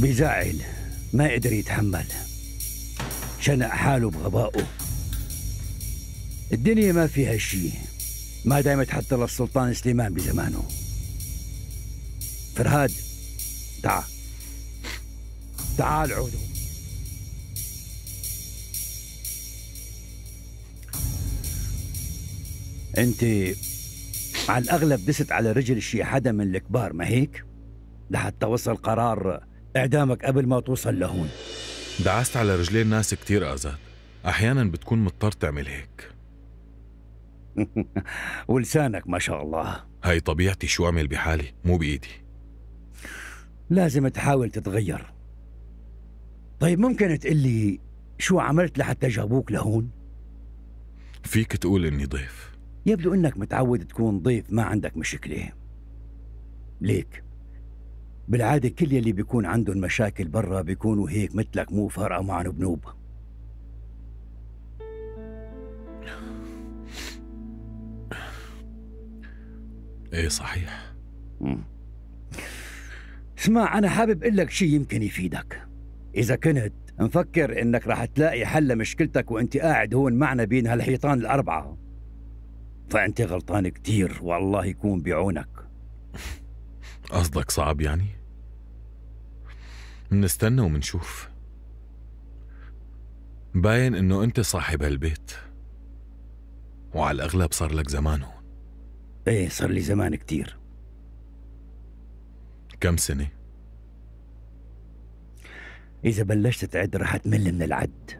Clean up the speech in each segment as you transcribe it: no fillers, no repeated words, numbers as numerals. بزعل، ما قدر يتحمل، شنق حاله بغبائه. الدنيا ما فيها شيء، ما دامت حتى للسلطان سليمان بزمانه. فرهاد تعال تعال عودوا. انت على الاغلب دست على رجل شي حدا من الكبار، ما هيك؟ لحتى وصل قرار اعدامك قبل ما توصل لهون. دعست على رجلين ناس كتير آزاد، احيانا بتكون مضطر تعمل هيك. ولسانك ما شاء الله. هاي طبيعتي، شو اعمل بحالي؟ مو بايدي. لازم تحاول تتغير. طيب ممكن تقلي شو عملت لحتى جابوك لهون؟ فيك تقول اني ضيف. يبدو انك متعود تكون ضيف، ما عندك مشكلة. ليك بالعادة كل يلي بيكون عندهم مشاكل برا بيكونوا هيك مثلك، مو فارقة معهم بنوب. ايه صحيح. اسمع، أنا حابب أقول لك شيء يمكن يفيدك. إذا كنت مفكر إنك رح تلاقي حل لمشكلتك وأنت قاعد هون معنا بين هالحيطان الأربعة، فأنت غلطان كتير، والله يكون بعونك. قصدك صعب يعني؟ منستنى ومنشوف. باين إنه أنت صاحب هالبيت، وعلى الأغلب صار لك زمان هون. إيه صار لي زمان كتير. كم سنة؟ إذا بلشت تعد رح تمل من العد.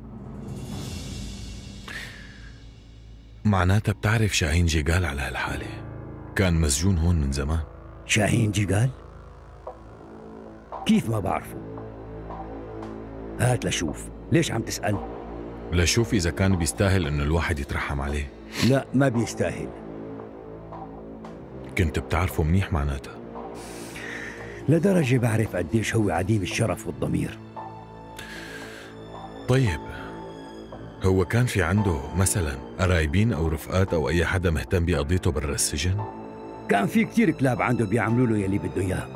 معناتها بتعرف شاهين جيقال على هالحالة، كان مسجون هون من زمان. شاهين جيقال؟ كيف ما بعرفه؟ هات لشوف. ليش عم تسأل؟ لشوف إذا كان بيستاهل إنه الواحد يترحم عليه. لا ما بيستاهل. كنت بتعرفه منيح معناتها؟ لدرجة بعرف قديش هو عديم الشرف والضمير. طيب هو كان في عنده مثلا قرايبين أو رفقات أو أي حدا مهتم بقضيته برا السجن؟ كان في كتير كلاب عنده بيعملوا له يلي بده إياه،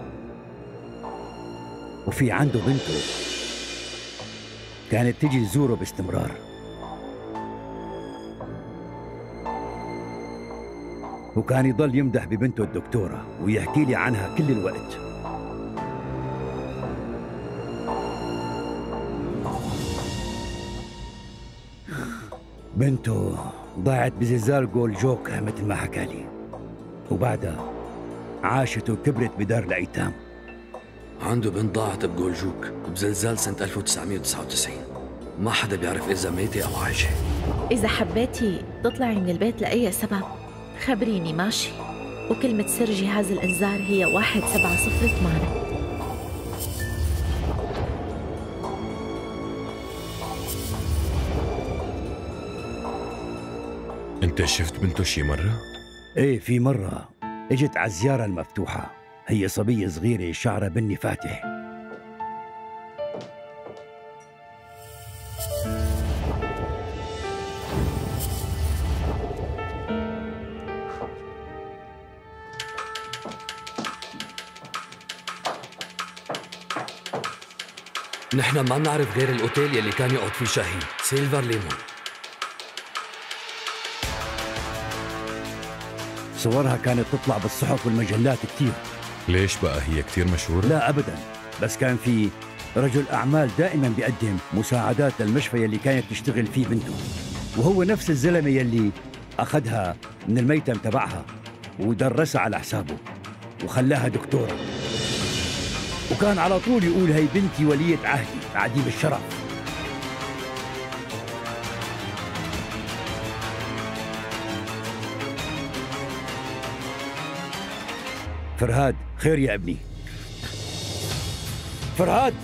وفي عنده بنته كانت تجي تزوره باستمرار. وكان يضل يمدح ببنته الدكتورة ويحكي لي عنها كل الوقت. بنته ضاعت بزلزال جولجوك مثل ما حكالي، وبعدها عاشت وكبرت بدار الايتام. عنده بنت ضاعت بجولجوك بزلزال سنة 1999، ما حدا بيعرف إذا ميتة أو عايشة. إذا حبيتي تطلعي من البيت لأي سبب خبريني ماشي، وكلمة سر جهاز الإنذار هي 1708. انت شفت بنته شي مرة؟ ايه في مرة اجت على الزيارة المفتوحة، هي صبية صغيرة شعرها بني فاتح. نحن ما بنعرف غير الأوتيل يلي كان يقعد فيه شاهين، سيلفر ليمون. صورها كانت تطلع بالصحف والمجلات كتير. ليش بقى هي كتير مشهورة؟ لا أبدا، بس كان في رجل أعمال دائما بيقدم مساعدات للمشفى يلي كانت تشتغل فيه بنته، وهو نفس الزلمة يلي أخذها من الميتم تبعها ودرسها على حسابه وخلاها دكتورة، وكان على طول يقول هي بنتي ولية عهدي عديم الشرف. فرهاد خير يا ابني. فرهاد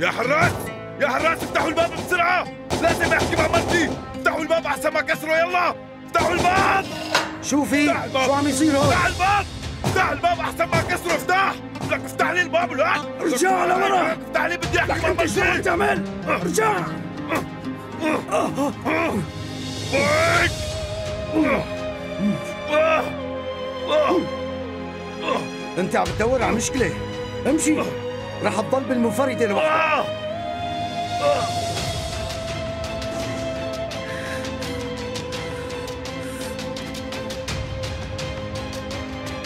يا حراس، يا حراس افتحوا الباب بسرعة، لازم احكي مع مرتي. افتحوا الباب احسن ما كسروا، يلا افتحوا الباب. شو في؟ شو عم يصير هون؟ افتح الباب، افتح الباب احسن ما كسروا. افتح لك، افتح لي الباب الوقت. ارجع لورا، افتح لي بدي احكي مع مرتي. شو عم تعمل؟ ارجع. انت عم تدور على مشكلة، امشي. راح تضل بالمنفردة لوحدها.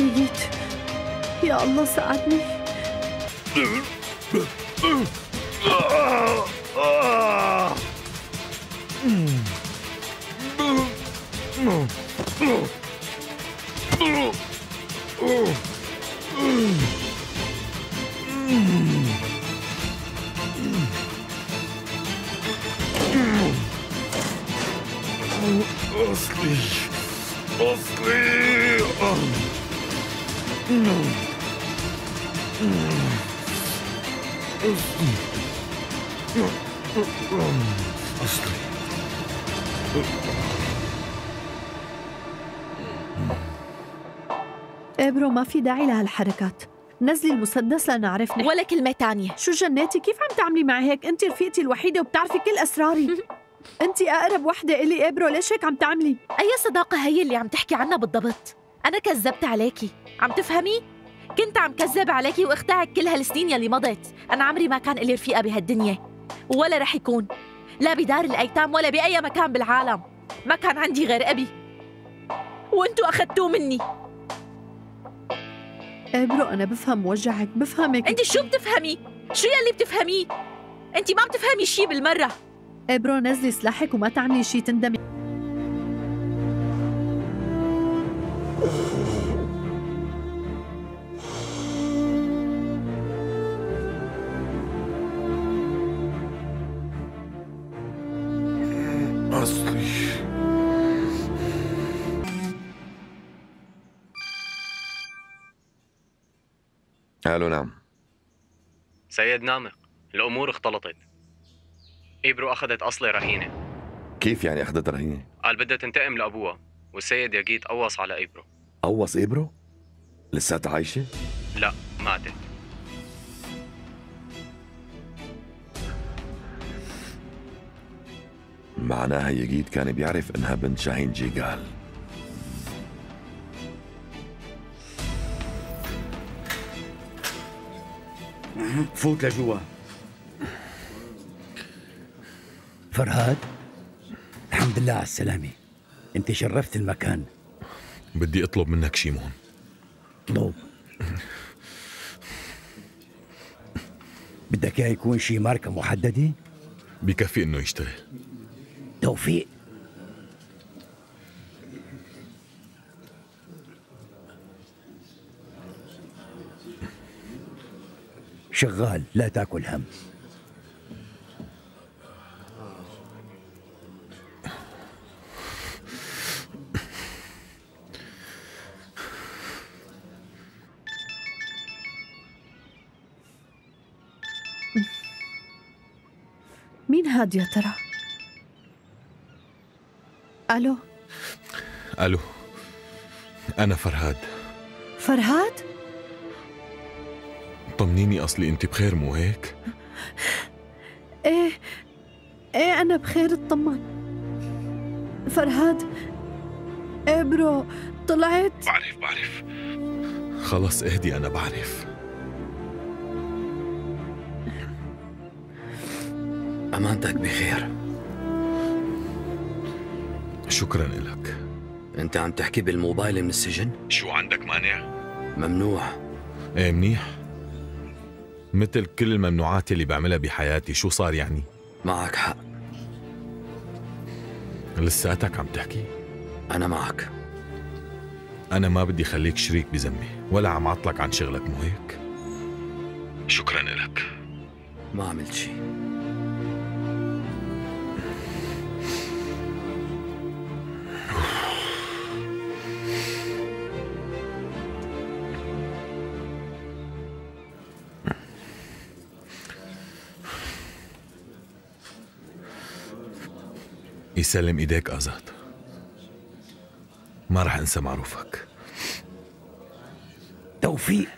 نجيت، يا الله ساعدني. إبرو، ما في داعي لهالحركات. نزلي المسدس لنعرف نحن. ولا كلمة تانية. شو جناتي، كيف عم تعملي معي هيك؟ أنت رفيقتي الوحيدة وبتعرفي كل أسراري. أنت أقرب وحدة إلي إبرو، ليش هيك عم تعملي؟ أي صداقة هي اللي عم تحكي عنها بالضبط؟ أنا كذبت عليكي، عم تفهمي؟ كنت عم كذب عليكي وأختعك كل هالسنين يلي مضت. أنا عمري ما كان إلي رفيقة بهالدنيا، ولا رح يكون، لا بدار الأيتام ولا بأي مكان بالعالم. ما كان عندي غير أبي، وأنتوا أخذتوه مني. إبرو، أنا بفهم وجعك، بفهمك. أنت شو بتفهمي؟ شو يلي بتفهميه؟ أنت ما بتفهمي شي بالمرة. إبرو، نزلي سلاحك وما تعملي شي تندمي. الو. نعم سيد نامق، الامور اختلطت. إبرو اخذت اصلي رهينه. كيف يعني اخذت رهينه؟ قال بدها تنتقم لابوها، والسيد ياجيت قوص على إبرو. قوص إبرو؟ لساتها عايشه؟ لا، ماتت. معناها ياجيت كان بيعرف انها بنت شاهين جيقال. فوت لجوا. فرهاد، الحمد لله على السلامة، أنت شرفت المكان. بدي أطلب منك شي مهم. اطلب. بدك إياه يكون شي ماركة محددة؟ بكفي إنه يشتغل. توفيق. شغال، لا تاكل هم. مين هاد يا ترى؟ الو. الو، انا فرهاد. فرهاد؟ طمنيني، اصلي انت بخير مو هيك؟ ايه انا بخير، اطمن. فرهاد، إبرو طلعت. بعرف خلص، اهدي، انا بعرف. امانتك بخير. شكرا لك. انت عم تحكي بالموبايل من السجن؟ شو عندك مانع؟ ممنوع. ايه منيح، مثل كل الممنوعات اللي بعملها بحياتي. شو صار يعني؟ معك حق. لساتك عم تحكي؟ أنا معك. أنا ما بدي خليك شريك بذنبي، ولا عم عطلك عن شغلك مو هيك؟ شكراً لك. ما عملت شي. يسلم ايديك آزاد، ما رح انسى معروفك. توفيق.